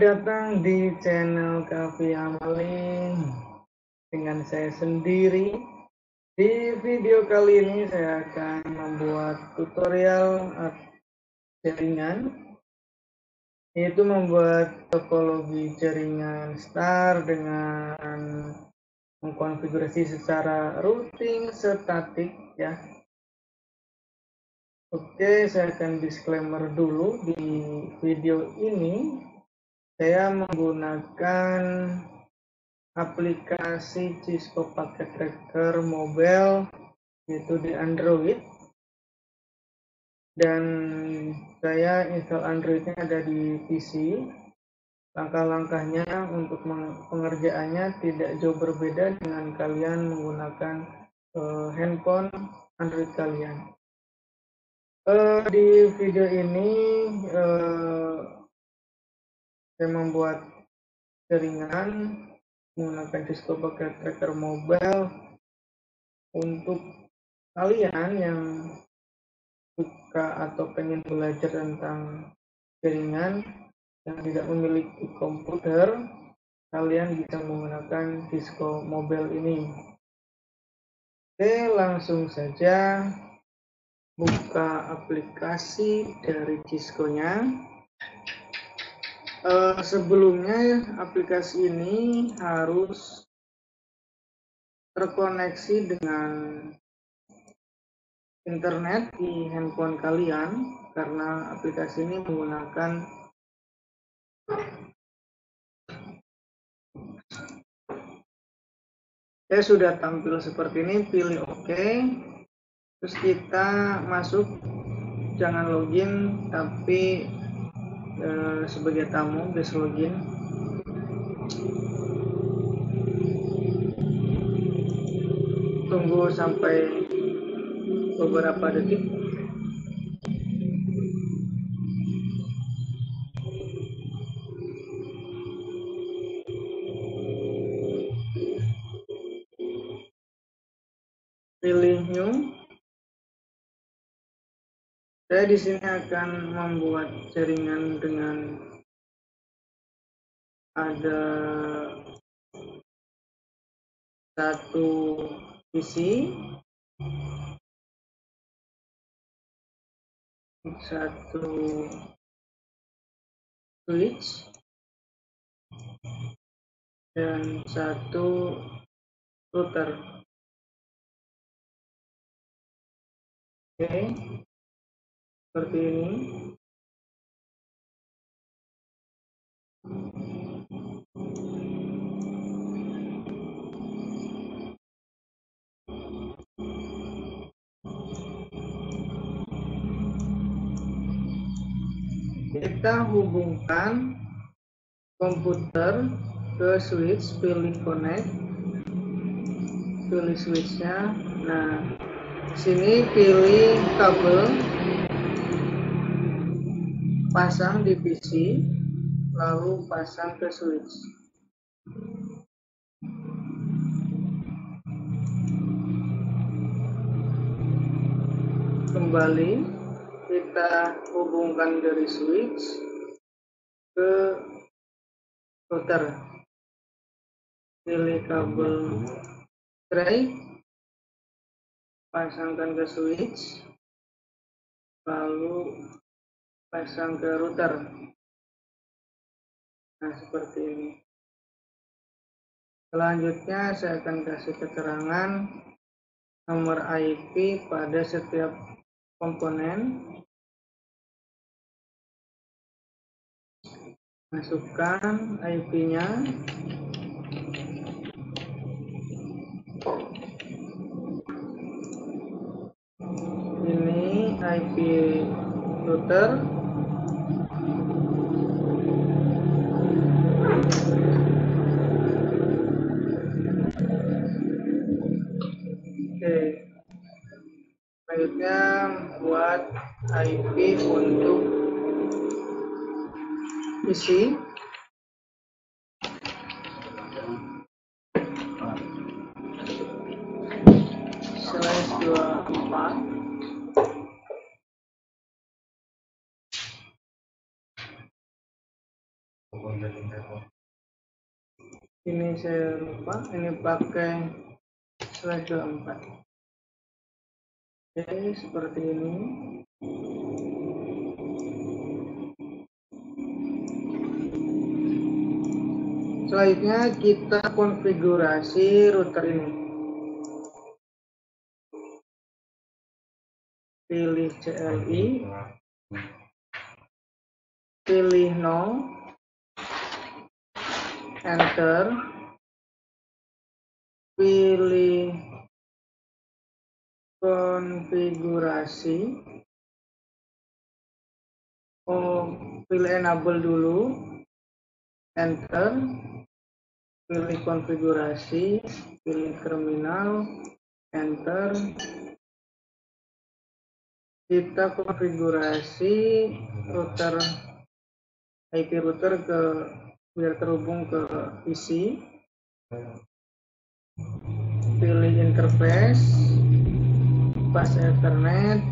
Selamat datang di channel Kavi Amalin dengan saya sendiri. Di video kali ini saya akan membuat tutorial jaringan, yaitu membuat topologi jaringan star dengan mengkonfigurasi secara routing statik, ya. Oke, saya akan disclaimer dulu. Di video ini saya menggunakan aplikasi Cisco Packet Tracer mobile, yaitu di Android, dan saya install Androidnya ada di PC. Langkah-langkahnya untuk pengerjaannya tidak jauh berbeda dengan kalian menggunakan handphone Android kalian. Di video ini saya membuat jaringan menggunakan Cisco Packet Tracer mobile. Untuk kalian yang suka atau pengen belajar tentang jaringan yang tidak memiliki komputer, kalian bisa menggunakan Cisco mobile ini. Oke, langsung saja buka aplikasi dari Cisco-nya. Sebelumnya aplikasi ini harus terkoneksi dengan internet di handphone kalian, karena aplikasi ini menggunakan saya sudah tampil seperti ini, pilih OK. Terus kita masuk, jangan login, tapi sebagai tamu guys login. Tunggu sampai beberapa detik. Pilih new. Saya di sini akan membuat jaringan dengan ada satu PC, satu switch, dan satu router. Oke. Seperti ini. Kita hubungkan komputer ke switch, pilih connect, pilih switchnya. Nah, sini pilih kabel, pasang di PC, lalu pasang ke switch. Kembali, kita hubungkan dari switch ke router. Pilih kabel tray, pasangkan ke switch, lalu pasang ke router. Nah, seperti ini. Selanjutnya saya akan kasih keterangan nomor IP pada setiap komponen. Masukkan IP-nya. Ini IP router. Oke, selanjutnya buat IP untuk PC. /24. Ini saya lupa, ini pakai slide 24. Oke, seperti ini. Selanjutnya kita konfigurasi router ini. Pilih CLI, pilih no, enter, pilih konfigurasi, pilih enable dulu, enter, pilih konfigurasi, pilih terminal, enter. Kita konfigurasi router IP router ke biar terhubung ke PC. Pilih interface, pas Ethernet,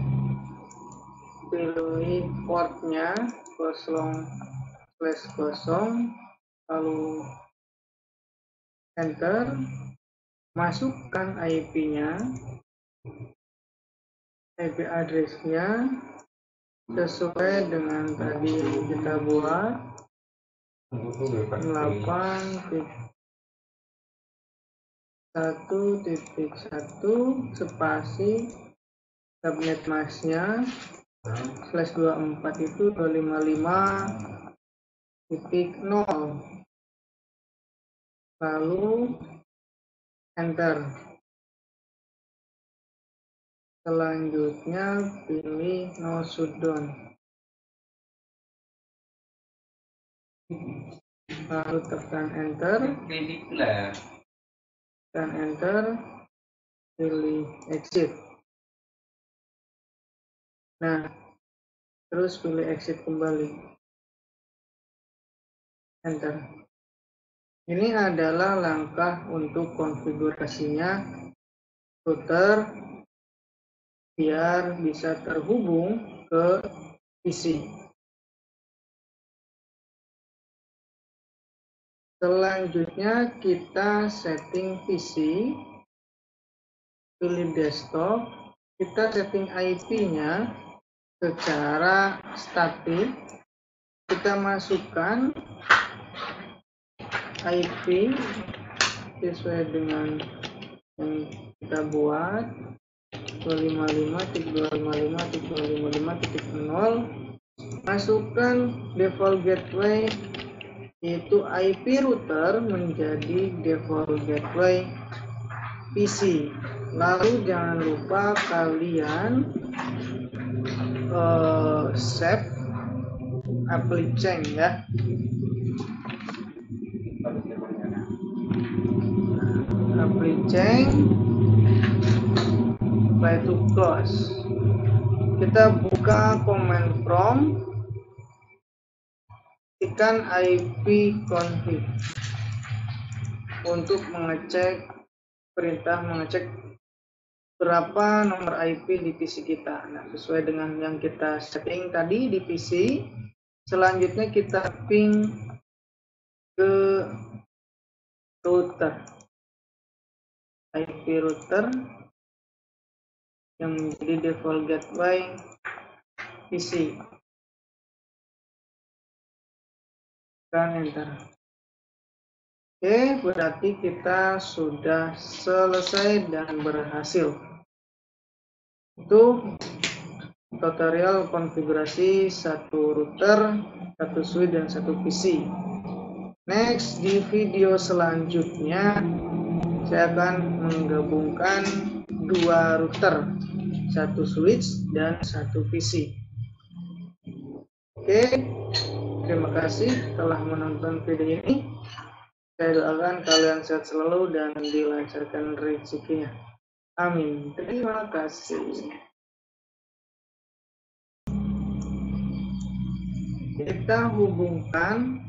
pilih portnya 0/0, lalu enter, masukkan IP-nya. IP address-nya sesuai dengan tadi yang kita buat 8.1.1 spasi subnet mask-nya /24 itu 255.0 lalu enter. Selanjutnya pilih no shutdown, lalu tekan enter, pilih exit. Nah, terus pilih exit kembali, enter. Ini adalah langkah untuk konfigurasinya router biar bisa terhubung ke PC. Selanjutnya kita setting PC, pilih desktop, kita setting IP-nya secara statik, kita masukkan IP sesuai dengan yang kita buat 255.255.255.0. masukkan default gateway, yaitu IP router menjadi default gateway PC. Lalu jangan lupa kalian set application chain ya. Application chain itu close. Kita buka command prompt, ikan ipconfig untuk mengecek perintah mengecek berapa nomor IP di PC kita. Nah, sesuai dengan yang kita setting tadi di PC. Selanjutnya kita ping ke router, IP router yang menjadi default gateway PC. Tekan enter. Oke, berarti kita sudah selesai dan berhasil. Itu tutorial konfigurasi satu router, satu switch, dan satu PC. Next, di video selanjutnya saya akan menggabungkan dua router, satu switch dan satu PC. Oke, terima kasih telah menonton video ini. Saya doakan kalian sehat selalu dan dilancarkan rezekinya. Amin. Terima kasih. Kita hubungkan